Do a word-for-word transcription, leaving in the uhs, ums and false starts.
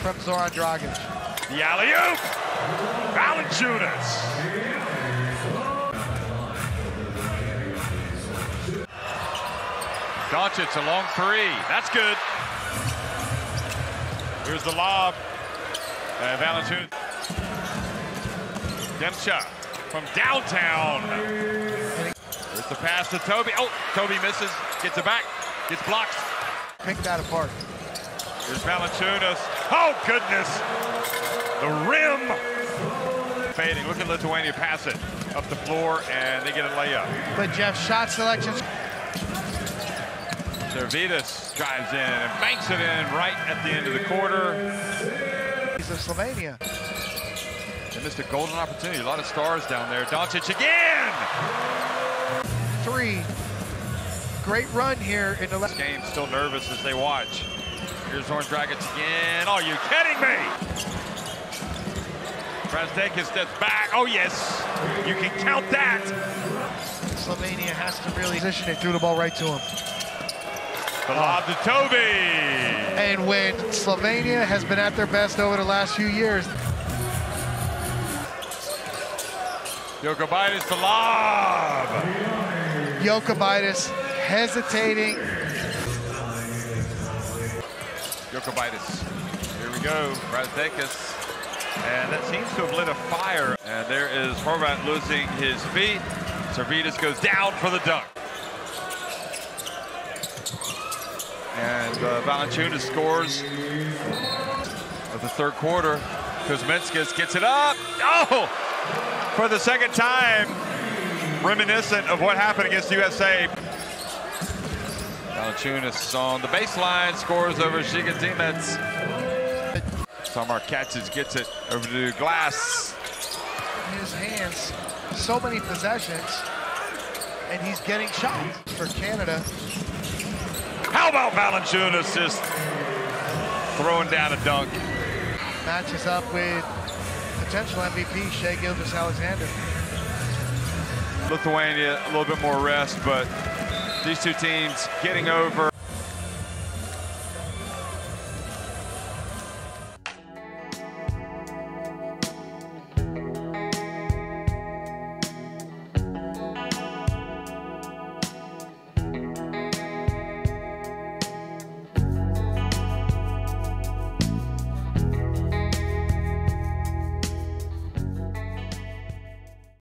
from Zoran Dragic. The alley-oop! Valančiūnas! Doncic, a long three. That's good. Here's the lob. Uh, Valančiūnas. Demcha from downtown. There's the pass to Toby. Oh, Toby misses. Gets it back. Gets blocked. Pick that apart. Here's Valančiūnas. Oh, goodness! The rim! Fading. Look at Lithuania pass it up the floor, and they get a layup. But Jeff's shot selections. Servetus drives in and banks it in right at the end of the quarter. He's of Slovenia. They missed a golden opportunity. A lot of stars down there. Doncic again! Three. Great run here in the last game. Still nervous as they watch. Here's Zoran Dragic again. Are you kidding me? Brazdeikis steps back. Oh, yes. You can count that. Slovenia has to really position. They threw the ball right to him. The lob to Toby. And when Slovenia has been at their best over the last few years. Jokubaitis the lob. Jokubaitis hesitating. Jokubaitis. Here we go, Brazdeikis. And that seems to have lit a fire. And there is Horvat losing his feet. Servetus goes down for the dunk. And uh, Valančiūnas scores of the third quarter. Kuzminskis gets it up. Oh! For the second time, reminiscent of what happened against U S A. Valančiūnas on the baseline, scores over Šigatimets. Samar catches, gets it over to Glass. His hands, so many possessions, and he's getting shots for Canada. How about Valančiūnas just throwing down a dunk? Matches up with potential M V P, Shai Gilgeous-Alexander. Lithuania, a little bit more rest, but these two teams getting over.